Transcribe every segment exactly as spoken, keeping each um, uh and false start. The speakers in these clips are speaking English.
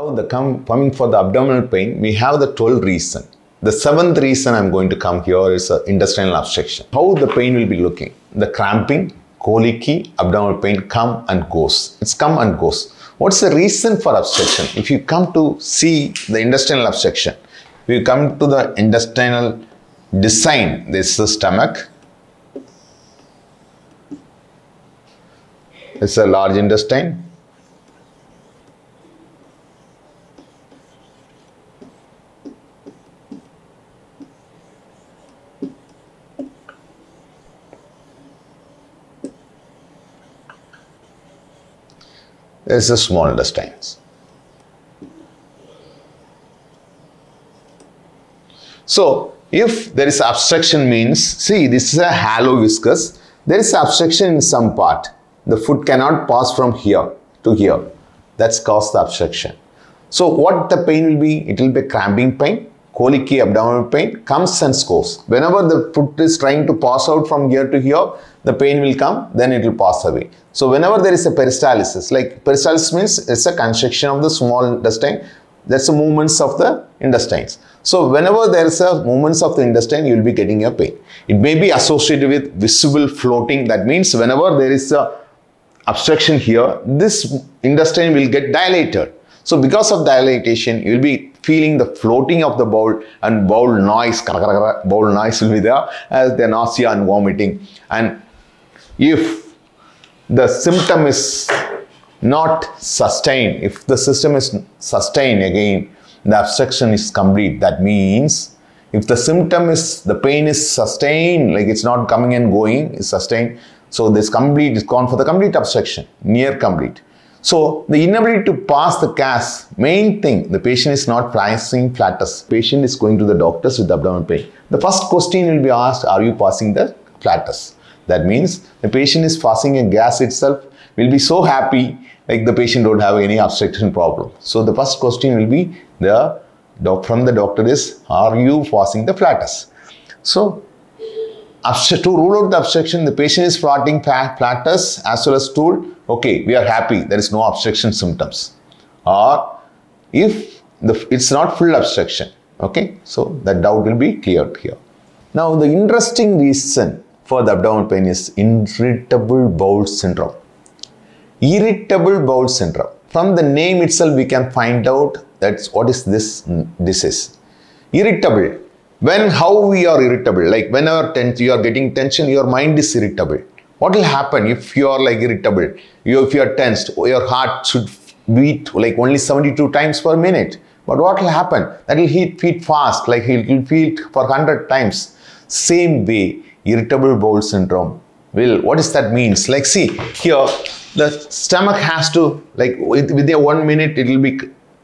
Now the come, coming for the abdominal pain, we have the twelfth reason. The seventh reason I'm going to come here is uh, intestinal obstruction. How the pain will be looking? The cramping, colicky, abdominal pain come and goes. It's come and goes. What's the reason for obstruction? If you come to see the intestinal obstruction, if you come to the intestinal design, this is the stomach. It's a large intestine. It's a small intestine. So, if there is obstruction means, see this is a hollow viscous, there is obstruction in some part. The food cannot pass from here to here. That's caused the obstruction. So, what the pain will be? It will be cramping pain, colicky abdominal pain, comes and goes. Whenever the food is trying to pass out from here to here, the pain will come, then it will pass away. So, whenever there is a peristalsis, like peristalsis means it's a constriction of the small intestine, that's the movements of the intestines. So, whenever there is a movements of the intestine, you will be getting a pain. It may be associated with visible floating. That means, whenever there is a obstruction here, this intestine will get dilated. So, because of dilatation, you will be feeling the floating of the bowl and bowl noise, bowl noise will be there as the nausea and vomiting. And if the symptom is not sustained, if the system is sustained again, the obstruction is complete. That means if the symptom is, the pain is sustained, like it's not coming and going, it's sustained. So this complete is gone for the complete obstruction, near complete. So the inability to pass the gas, main thing, the patient is not passing flatus. Patient is going to the doctors with abdominal pain. The first question will be asked, are you passing the flatus? That means the patient is passing a gas itself, will be so happy like the patient don't have any obstruction problem. So the first question will be the from the doctor is, are you passing the flatus? So to rule out the obstruction, the patient is flaunting flatus as well as stool. Okay, we are happy. There is no obstruction symptoms. Or if the, it's not full obstruction. Okay, so that doubt will be cleared here. Now the interesting reason for the abdominal pain is irritable bowel syndrome. Irritable bowel syndrome. From the name itself, we can find out that's what is this disease. Irritable. When, how we are irritable, like whenever you are getting tension, your mind is irritable. What will happen if you are like irritable? You, if you are tensed, your heart should beat like only seventy-two times per minute. But what will happen? That will heat feed fast, like he will feed for one hundred times. Same way, irritable bowel syndrome. Well, what does that mean? Like see, here the stomach has to, like with, within one minute, it will be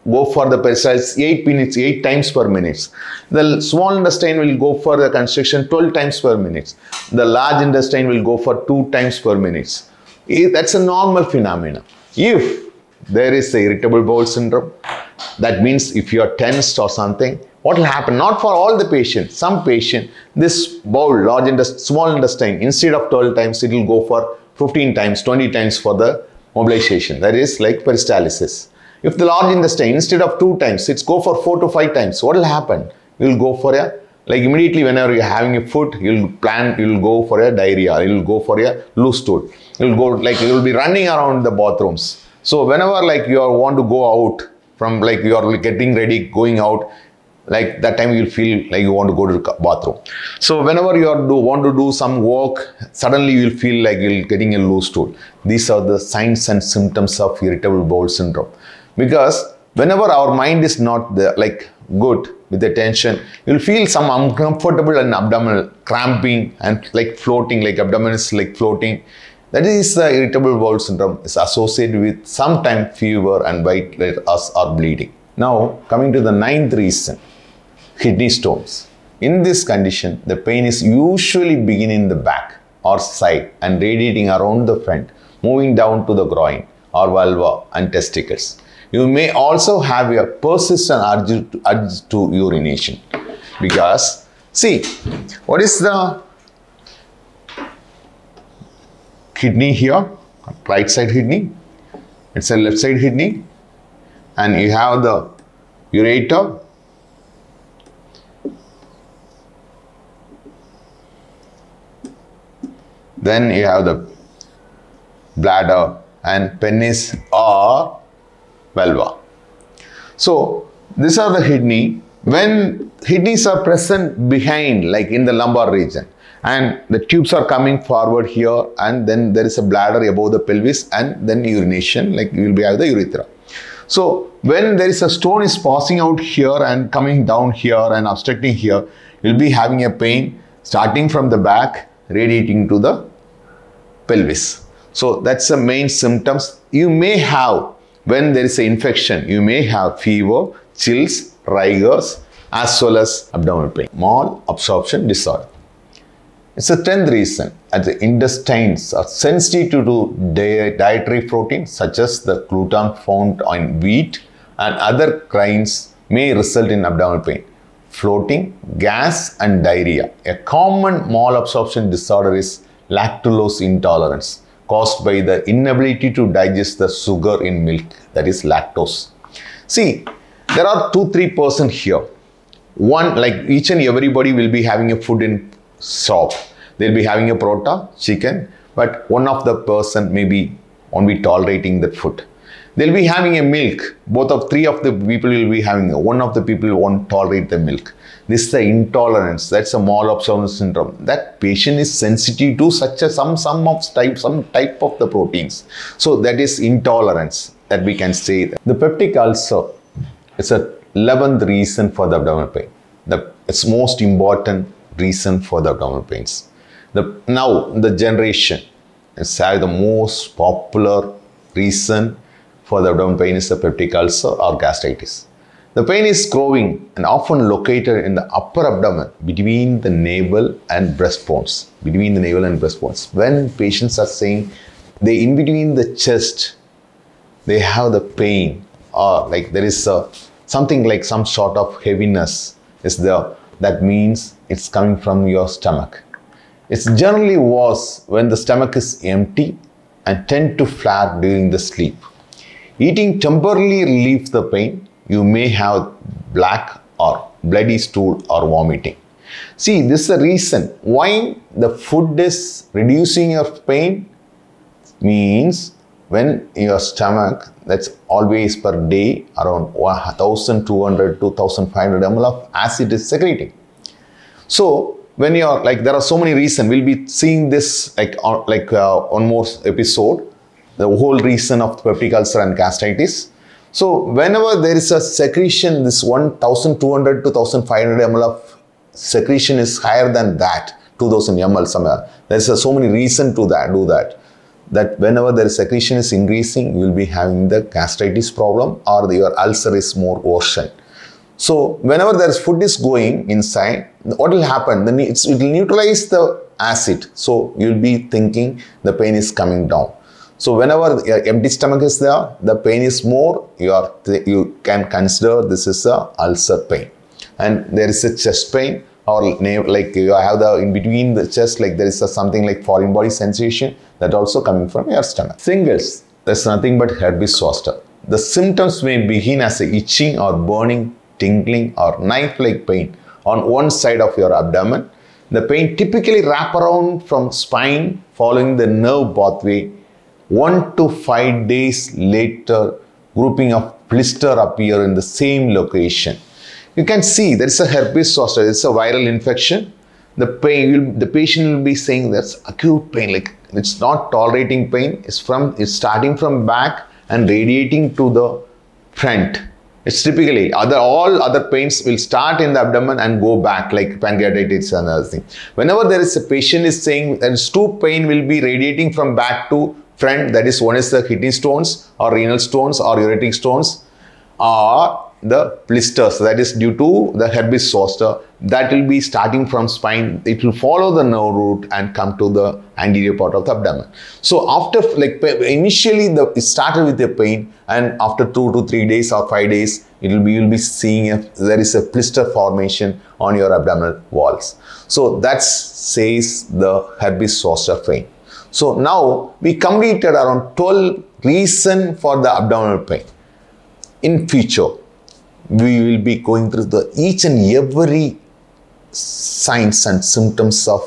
go for the peristalsis eight minutes, eight times per minute. The small intestine will go for the constriction twelve times per minute. The large intestine will go for two times per minute. That's a normal phenomenon. If there is the irritable bowel syndrome, that means if you are tensed or something, what will happen? Not for all the patients. Some patient, this bowel, large intestine, small intestine, instead of twelve times, it will go for fifteen times, twenty times for the mobilization. That is like peristalsis. If the large intestine, instead of two times, it's go for four to five times. What will happen? You'll go for a, like immediately whenever you're having a food, you'll plan, you'll go for a diarrhea, you'll go for a loose stool. You'll go, like you'll be running around the bathrooms. So whenever like you are, want to go out from like you are getting ready, going out, like that time you'll feel like you want to go to the bathroom. So whenever you are do, want to do some work, suddenly you'll feel like you're getting a loose stool. These are the signs and symptoms of irritable bowel syndrome. Because whenever our mind is not there, like good with the tension, you'll feel some uncomfortable and abdominal cramping and like floating, like abdomen is like floating. That is the irritable bowel syndrome is associated with sometime fever and white us are bleeding. Now coming to the ninth reason, kidney stones. In this condition, the pain is usually beginning in the back or side and radiating around the front, moving down to the groin or vulva and testicles. You may also have a persistent urge to, urge to urination because, see, what is the kidney here? Right side kidney, it's a left side kidney, and you have the ureter. Then you have the bladder and penis or vulva. So these are the kidney. When kidneys are present behind, like in the lumbar region, and the tubes are coming forward here, and then there is a bladder above the pelvis, and then urination, like you will be have the urethra. So when there is a stone is passing out here and coming down here and obstructing here, you'll be having a pain starting from the back, radiating to the pelvis. So that's the main symptoms you may have when there is an infection. You may have fever, chills, rigors, as well as abdominal pain. Mal absorption disorder. It's the tenth reason, as the intestines are sensitive to dietary proteins such as the gluten found in wheat and other grains may result in abdominal pain, floating, gas and diarrhea. A common mal absorption disorder is lactulose intolerance caused by the inability to digest the sugar in milk, that is lactose. See, there are two, three person here. One, like each and everybody will be having a food in shop. They'll be having a prota, chicken, but one of the person maybe won't be tolerating that food. They'll be having a milk. Both of three of the people will be having a, one of the people won't tolerate the milk. This is the intolerance. That's a mal absorption syndrome. That patient is sensitive to such a some some of type some type of the proteins. So that is intolerance that we can say. That. The peptic ulcer is a eleventh reason for the abdominal pain. The it's most important reason for the abdominal pains. The, now the generation is have the most popular reason for the abdominal pain is the peptic ulcer or gastritis. The pain is growing and often located in the upper abdomen between the navel and breastbones. Between the navel and breastbones. When patients are saying they in between the chest, they have the pain or like there is a, something like some sort of heaviness is there. That means it's coming from your stomach. It's generally worse when the stomach is empty and tend to flare during the sleep. Eating temporarily relieves the pain. You may have black or bloody stool or vomiting. See, this is the reason why the food is reducing your pain. Means when your stomach, that's always per day around one thousand two hundred to one thousand five hundred milliliters of acid is secreting. So when you're like, there are so many reasons. We'll be seeing this like on like uh, on more episode, the whole reason of peptic ulcer and gastritis. So whenever there is a secretion, this one thousand two hundred to one thousand five hundred milliliters of secretion is higher than that, two thousand milliliters somewhere. There's uh, so many reasons to that do that. That whenever the secretion is increasing, you will be having the gastritis problem or the, your ulcer is more worsened. So whenever there is food is going inside, what will happen? Then it will neutralize the acid. So you will be thinking the pain is coming down. So whenever your empty stomach is there, the pain is more, you, are you can consider this is a ulcer pain. And there is a chest pain or like you have the in between the chest, like there is a something like foreign body sensation that also coming from your stomach. Singles, there's nothing but herpes zoster. The symptoms may begin as a itching or burning, tingling or knife-like pain on one side of your abdomen. The pain typically wrap around from spine following the nerve pathway. One to five days later, grouping of blister appear in the same location. You can see there is a herpes zoster. It's a viral infection. The pain, will, the patient will be saying that's acute pain. Like it's not tolerating pain. It's from it's starting from back and radiating to the front. It's typically other all other pains will start in the abdomen and go back, like pancreatitis and other thing. Whenever there is a patient is saying there's two pain will be radiating from back to front. That is one is the kidney stones or renal stones or ureteric stones, or the blisters, that is due to the herpes zoster, that will be starting from spine. It will follow the nerve root and come to the anterior part of the abdomen. So after like initially the it started with the pain, and after two to three days or five days it will be you'll be seeing if there is a blister formation on your abdominal walls. So that says the herpes zoster pain. So now we completed around twelve reasons for the abdominal pain. in future, we will be going through the each and every signs and symptoms of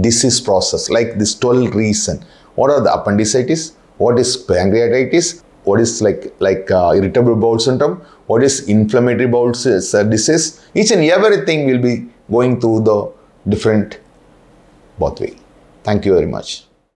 disease process, like this twelve reason. What are the appendicitis? What is pancreatitis? What is like like uh, irritable bowel syndrome? What is inflammatory bowel disease? Each and everything will be going through the different pathway. Thank you very much.